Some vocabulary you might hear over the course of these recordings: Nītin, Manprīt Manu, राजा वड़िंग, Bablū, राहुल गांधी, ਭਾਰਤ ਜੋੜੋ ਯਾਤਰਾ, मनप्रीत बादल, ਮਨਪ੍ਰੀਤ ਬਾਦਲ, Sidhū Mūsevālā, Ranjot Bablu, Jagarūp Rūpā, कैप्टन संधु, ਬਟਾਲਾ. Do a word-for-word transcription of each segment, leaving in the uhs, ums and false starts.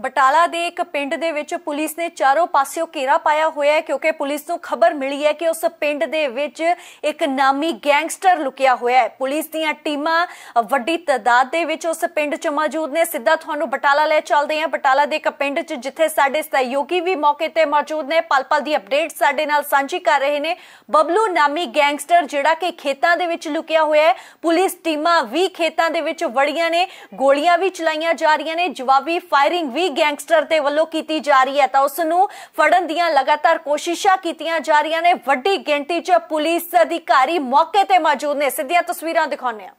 ਬਟਾਲਾ ਦੇ ਇੱਕ ਪਿੰਡ ਦੇ ਵਿੱਚ ਪੁਲਿਸ ਨੇ ਚਾਰੋਂ ਪਾਸਿਓਂ ਘੇਰਾ ਪਾਇਆ ਹੋਇਆ ਹੈ ਕਿਉਂਕਿ ਪੁਲਿਸ ਨੂੰ ਖਬਰ ਮਿਲੀ ਹੈ ਕਿ ਉਸ ਪਿੰਡ ਦੇ ਵਿੱਚ ਇੱਕ ਨਾਮੀ ਗੈਂਗਸਟਰ ਲੁਕਿਆ ਹੋਇਆ ਹੈ। ਪੁਲਿਸ ਦੀਆਂ ਟੀਮਾਂ ਵੱਡੀ ਤਾਦਾਦ ਦੇ ਵਿੱਚ ਉਸ ਪਿੰਡ 'ਚ ਮੌਜੂਦ ਨੇ। ਸਿੱਧਾ ਤੁਹਾਨੂੰ ਬਟਾਲਾ ਲੈ ਚੱਲਦੇ ਹਾਂ, ਬਟਾਲਾ ਦੇ ਇੱਕ ਪਿੰਡ 'ਚ ਜਿੱਥੇ ਸਾਡੇ ਸਹਿਯੋਗੀ ਵੀ ਮੌਕੇ ਤੇ ਮੌਜੂਦ ਨੇ, ਪਲ-ਪਲ ਦੀ ਅਪਡੇਟ ਸਾਡੇ ਨਾਲ ਸਾਂਝੀ ਕਰ ਰਹੇ ਨੇ। ਬਬਲੂ ਨਾਮੀ ਗੈਂਗਸਟਰ ਜਿਹੜਾ ਕਿ ਖੇਤਾਂ ਦੇ ਵਿੱਚ ਲੁਕਿਆ ਹੋਇਆ ਹੈ, ਪੁਲਿਸ ਟੀਮਾਂ ਵੀ ਖੇਤਾਂ ਦੇ ਵਿੱਚ ਵੜੀਆਂ ਨੇ, ਗੋਲੀਆਂ ਵੀ ਚਲਾਈਆਂ ਜਾ ਰਹੀਆਂ ਨੇ, ਜਵਾਬੀ ਫਾਇਰਿੰਗ ਵੀ ਗੈਂਗਸਟਰ ਦੇ ਵੱਲੋਂ ਕੀਤੀ ਜਾ ਰਹੀ ਹੈ ਤਾਂ ਉਸ ਨੂੰ ਫੜਨ ਦੀਆਂ ਲਗਾਤਾਰ ਕੋਸ਼ਿਸ਼ਾਂ ਕੀਤੀਆਂ ਜਾ ਰਹੀਆਂ ਨੇ। ਵੱਡੀ ਗਿਣਤੀ 'ਚ ਪੁਲਿਸ ਅਧਿਕਾਰੀ ਮੌਕੇ ਤੇ ਮੌਜੂਦ ਨੇ, ਸਿੱਧੀਆਂ ਤਸਵੀਰਾਂ ਦਿਖਾਉਂਦੇ ਹਾਂ।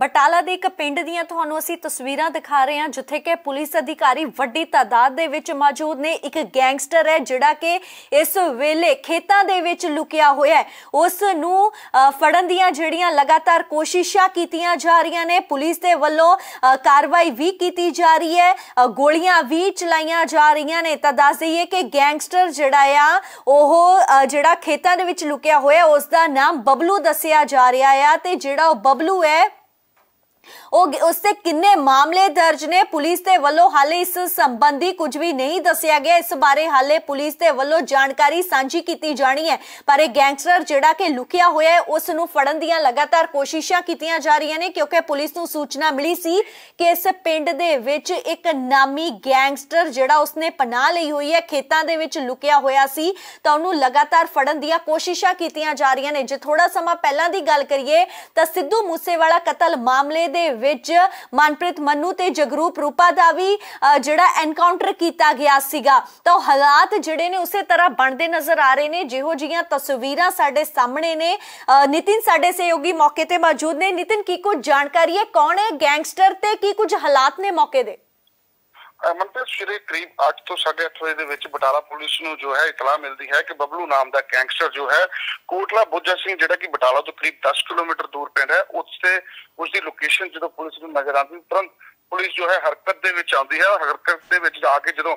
ਬਟਾਲਾ ਦੇ ਇੱਕ ਪਿੰਡ ਦੀਆਂ ਤੁਹਾਨੂੰ ਅਸੀਂ ਤਸਵੀਰਾਂ ਦਿਖਾ ਰਹੇ ਹਾਂ ਜਿੱਥੇ ਕਿ ਪੁਲਿਸ ਅਧਿਕਾਰੀ ਵੱਡੀ ਤਾਦਾਦ ਦੇ ਵਿੱਚ ਮੌਜੂਦ ਨੇ। ਇੱਕ ਗੈਂਗਸਟਰ ਹੈ ਜਿਹੜਾ ਕਿ ਇਸ ਵੇਲੇ ਖੇਤਾਂ ਦੇ ਵਿੱਚ ਲੁਕਿਆ ਹੋਇਆ ਹੈ, ਉਸ ਨੂੰ ਫੜਨ ਦੀਆਂ ਜਿਹੜੀਆਂ ਲਗਾਤਾਰ ਕੋਸ਼ਿਸ਼ਾਂ ਕੀਤੀਆਂ ਜਾ ਰਹੀਆਂ ਨੇ, ਪੁਲਿਸ ਦੇ ਵੱਲੋਂ ਕਾਰਵਾਈ ਵੀ ਕੀਤੀ ਜਾ ਰਹੀ ਹੈ, ਗੋਲੀਆਂ ਵੀ ਚਲਾਈਆਂ ਜਾ ਰਹੀਆਂ ਨੇ। ਤਾਂ ਦੱਸ ਦਈਏ ਕਿ ਗੈਂਗਸਟਰ ਜਿਹੜਾ ਆ ਉਹ ਜਿਹੜਾ ਖੇਤਾਂ ਦੇ ਵਿੱਚ ਲੁਕਿਆ ਹੋਇਆ ਉਸ ਦਾ ਨਾਮ ਬਬਲੂ ਦੱਸਿਆ ਜਾ ਰਿਹਾ ਆ ਤੇ ਜਿਹੜਾ ਉਹ ਬਬਲੂ ਹੈ उससे किन्ने मामले दर्ज ने, पुलिस दे वल्लों हाले इस संबंधी कुछ भी नहीं दस्या गया। इस बारे हाले पुलिस दे वल्लों जानकारी सांझी कीती जानी है, पर गैंगस्टर जिहड़ा कि लुकिया होया है उस नूं फड़न दीयां लगातार कोशिशां कीतीयां जा रहीयां ने, क्योंकि पुलिस नूं सूचना मिली सी कि इस पिंड दे विच एक नामी गैंगस्टर जिहड़ा उसने पनाह लई होई है, खेतां दे विच लुकिया होया सी, तां उहनूं लगातार फड़न दीयां कोशिशां कीतीयां जा रहीयां ने। जे थोड़ा समा पहलां दी गल करिए तां सिद्धू मूसेवाला कतल मामले दे विच मनप्रीत मनु ते जगरूप रूपा दा भी जिहड़ा एनकाउंटर कीता गया सीगा। तो हालात जिहड़े ने उसे तरह बनदे नजर आ रहे ने, जिहो जिहियां तस्वीरां साडे सामने ने। नितिन साडे सहयोगी मौके ते मौजूद ने। नितिन, की कुछ जानकारी है, कौन है गैंगस्टर ते की कुछ हालात ने मौके दे? मनप्रीत, श्री करीब आठ तो साढ़े अठ बजे बटाला पुलिस नूं जो है इतला मिलती है कि बबलू नाम का गैंगस्टर जो है कोटला बुजा सिंह जिहड़ा कि बटाला तो करीब दस किलोमीटर दूर पिंड है, उससे उसकी लोकेशन जो पुलिस नूं नजर आती तुरंत पुलिस जो है हरकत दे विच आउंदी है। हरकत दे विच आके जदों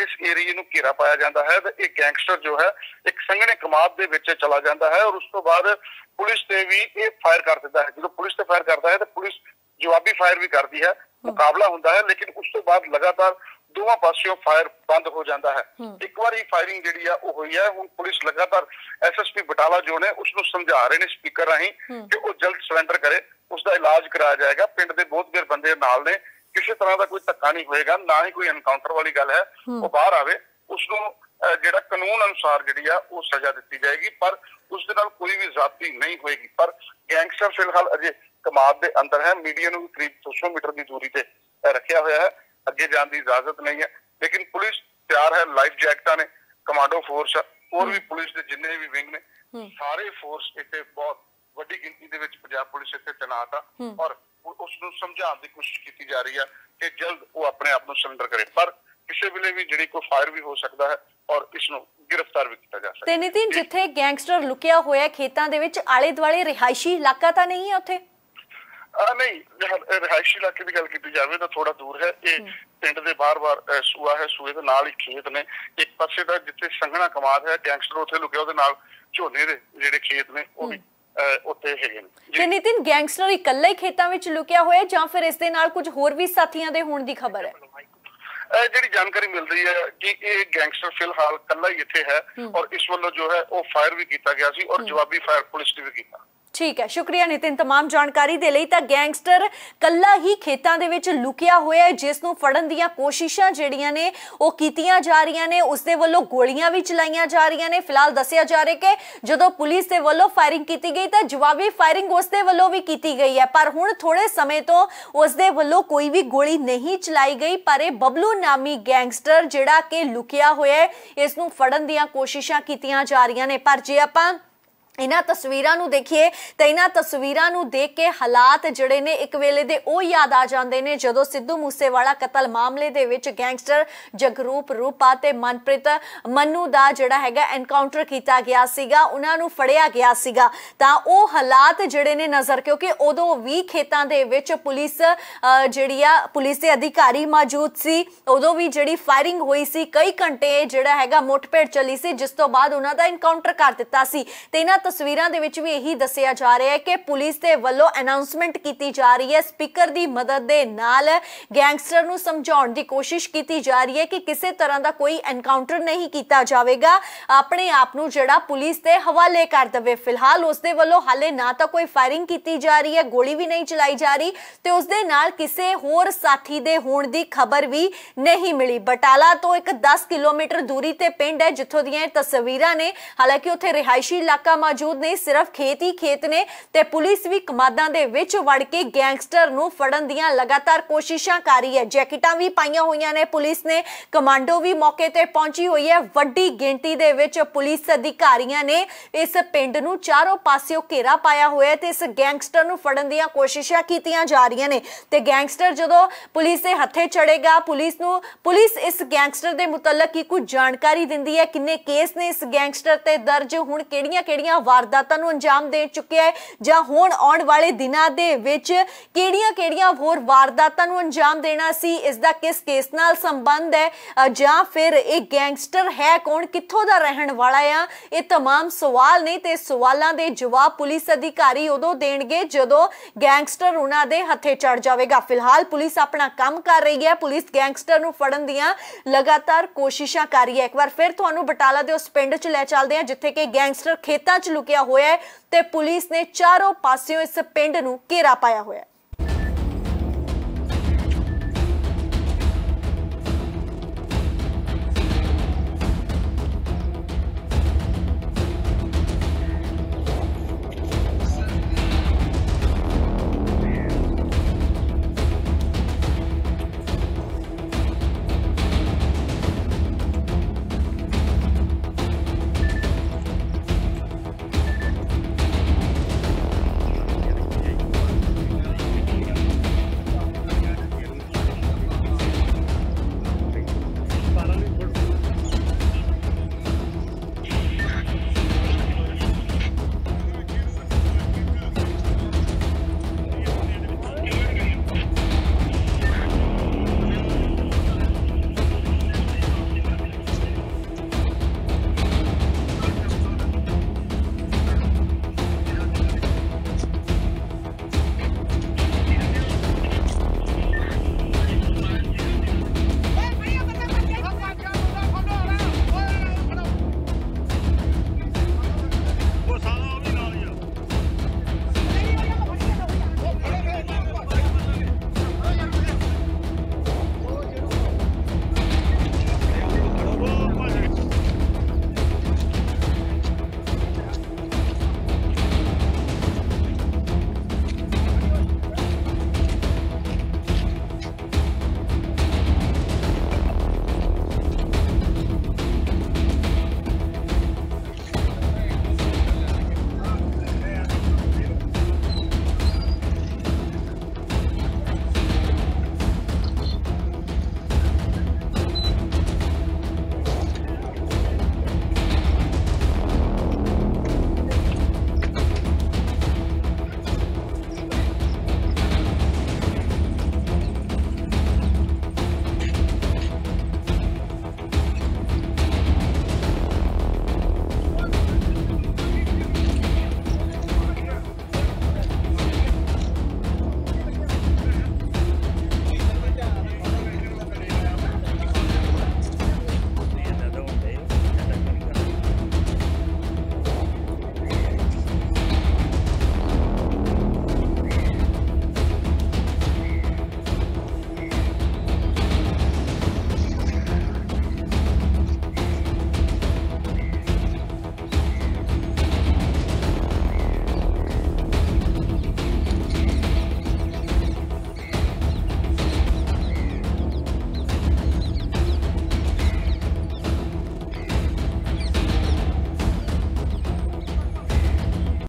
इस एरिए नूं घेरा पाया जाता है तो एक गैंगस्टर जो है एक संघने कमाद दे विच चला जाता है और उस तो बाद पुलिस ने भी ये फायर कर दिता है। जो पुलिस से फायर करता है तो पुलिस जवाबी फायर भी करती है, मुकाबला होता है, लेकिन उस तो बाद लगातार दोवां पासियों फायर बंद हो जाता है। एक बार ही फायरिंग जिहड़ी आ ओह होई है। हुण पुलिस लगातार एस एस पी बटाला जो ने उसनूं समझा रहे ने स्पीकर राही कि वो जल्द सरेंडर करे, उसका इलाज कराया जाएगा। पिंड दे बहुत देर बंदे नाल ने, किसी तरह का कोई धक्का नहीं होएगा, ना ही कोई एनकाउंटर वाली गल है। वो बाहर आवे उसनूं जिहड़ा कानून अनुसार जिहड़ी आ ओह सजा दित्ती जाएगी, पर उस दे नाल कोई भी जाती नहीं होएगी। पर गैंगस्टर फिलहाल अजे कमाद के अंदर है, मीडिया नूं करीब दो सौ मीटर की दूरी से रखा हुआ है, अगे जाने की इजाजत नहीं है, लेकिन पुलिस तैयार है। लाइफ जैकटा ने, कमांडो फोर्स है, और भी पुलिस के जिन्ने भी विंग ने सारे फोर्स इतने बहुत वड्डी गिनती दे विच पंजाब पुलिस इतने तैनात है और उसनूं समझाने की कोशिश की जा रही है कि जल्द वो अपने आप को सरेंडर करे, पर किसी वेले भी जिहड़ी कोई फायर भी हो सकता है और इसनूं गिरफ्तार भी किया जा सकता है। नितिन, जिथे गैंगस्टर लुकिया होया खेतों के विच आले दुआले रिहायशी इलाका तो नहीं है? उत्थे नहीं, रिहायशी इलाके की गल की जाए तो थोड़ा दूर है, ये पिंड के बार बार सूआ है, सूए के नाल ही खेत ने। एक पासे का जिथे संघना कमाद है गैंगस्टर उसे लुकिया, उहदे नाल झोने दे जिहड़े खेत ने वो भी उत्थे हैगे ने। ते नितिन, गैंगस्टर इकल्ला ही खेतों में लुकिया होया जां फिर इस दे नाल कुछ होर भी साथियां दे होण दी खबर है? जिहड़ी जानकारी मिल रही है कि ये गैंगस्टर फिलहाल कल्ला ही इत्थे है और इस वल्लों जो है वो फायर भी किया गया सी और जवाबी फायर पुलिस ने भी किया। ठीक है, शुक्रिया नितिन तमाम जानकारी दे लई। तां गैंगस्टर कल्ला ही खेतां दे विच लुकिया होया है, जिस नूं फड़न दीयां कोशिशां जिहड़ियां ने ओह कीतीयां जा रहीयां ने, उस दे वल्लों गोलियां भी चलाईयां जा रहीयां ने। फिलहाल दस्सिया जा रिहा कि जदों पुलिस दे वल्लों फायरिंग कीती गई तां जवाबी फायरिंग उस दे वल्लों भी कीती गई है, पर हुण थोड़े समय तो उस दे वल्लों कोई भी गोली नहीं चलाई गई। पर बबलू नामी गैंगस्टर जिहड़ा कि लुकिया होया है इस नूं फड़न दीयां कोशिशां कीतीयां जा रहीयां ने। पर जे आपां इन्हां तस्वीरां नूं देखिए तो इन्हां तस्वीरां नूं देख के हालात जिहड़े ने एक वेले दे ओ याद आ जांदे ने जदों सिद्धू मूसेवाला कतल मामले दे विच गैंगस्टर जगरूप रूपा ते मनप्रीत मन्नू दा जिहड़ा हैगा एनकाउंटर कीता गया सीगा, उन्हां नूं फड़िया गया सीगा। तां ओ हालात जिहड़े ने नज़र, क्योंकि उदों भी खेतां दे विच पुलिस जिहड़ी आ पुलिस दे अधिकारी मौजूद सी, उदों भी जिहड़ी फायरिंग होई सी, कई घंटे जिहड़ा हैगा मुठभेड़ चली सी, जिस तों बाद उन्हां दा एनकाउंटर कर दित्ता सी। ते इन्हां तस्वीरां दे विच भी यही दस्सिया जा रहा है कि पुलिस दे वल्लों अनाउंसमेंट कीती जा रही है, स्पीकर दी मदद दे नाल गैंगस्टर नूं समझाउण दी कोशिश कीती जा रही है कि किसी तरह का कोई एनकाउंटर नहीं कीता जावेगा, अपने आप नूं जिहड़ा पुलिस दे हवाले कर दवे। फिलहाल उस दे वल्लों हाले ना तां कोई फायरिंग कीती जा रही है, गोली भी नहीं चलाई जा रही ते उस दे नाल किसी होर साथी दे होण दी खबर भी नहीं मिली। बटाला तो एक दस किलोमीटर दूरी ते पिंड है जिथों दीयां तस्वीरां ने, हालांकि उत्थे रिहायशी इलाका मौजूद ने सिर्फ खेती खेत ने ते पुलिस भी कमादां दे विच वड़ के गैंगस्टर नूं फड़न दियां लगातार कोशिशां कर रही है। जैकेटां भी पाईयां होईयां ने पुलिस ने, कमांडो भी मौके ते पहुंची हुई है। वड्डी गिणती दे विच पुलिस अधिकारियां ने इस पिंड नूं चारों पासियों घेरा पाया होया है ते इस गैंगस्टर नूं फड़न दियां कोशिशां कीतीयां जा रहीयां ने ते गैंगस्टर जदों पुलिस दे हत्थे चढ़ेगा पुलिस नूं पुलिस इस गैंगस्टर दे मुतलक ही कुछ जानकारी दिंदी है। किन्ने केस ने इस गैंगस्टर ते दर्ज, हुण केड़ियां-केड़ियां वारदातां नूं अंजाम दे चुक्किया है जां हुण आउण वाले दिनां दे विच केड़ियां-केड़ियां होर वारदातां नूं अंजाम देना सी, इस दा किस केस नाल संबंध है जां फिर इह गैंगस्टर है कौन, कित्थों दा रहण वाला है, इह तमाम सवाल ने ते सवालां दे जवाब पुलिस अधिकारी उदों देणगे जदों गैंगस्टर उहनां दे हत्थे चढ़ जावेगा। फिलहाल पुलिस अपना काम कर रही है, पुलिस गैंगस्टर नूं फड़न दियां लगातार कोशिशां कर रही है। एक बार फिर तुहानूं बटाला दे उस पिंड च लै चलदे हां जिथे कि गैंगस्टर खेतां च लुकिया होया है ते पुलिस ने चारों पासियों इस पिंड नूं घेरा पाया होया है।